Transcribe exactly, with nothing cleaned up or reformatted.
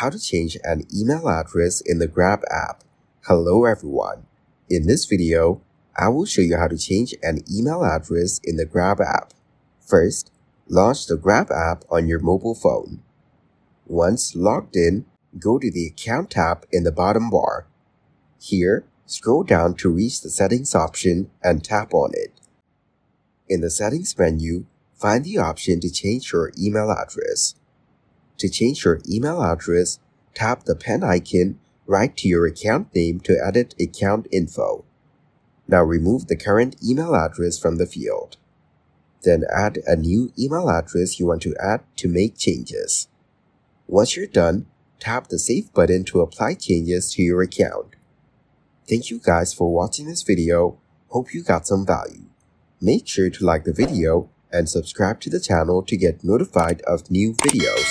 How to change an email address in the Grab app. Hello everyone. In this video, I will show you how to change an email address in the Grab app. First, launch the Grab app on your mobile phone. Once logged in, go to the Account tab in the bottom bar. Here, scroll down to reach the Settings option and tap on it. In the Settings menu, find the option to change your email address. To change your email address, tap the pen icon right to your account name to edit account info. Now remove the current email address from the field. Then add a new email address you want to add to make changes. Once you're done, tap the Save button to apply changes to your account. Thank you guys for watching this video. Hope you got some value. Make sure to like the video and subscribe to the channel to get notified of new videos.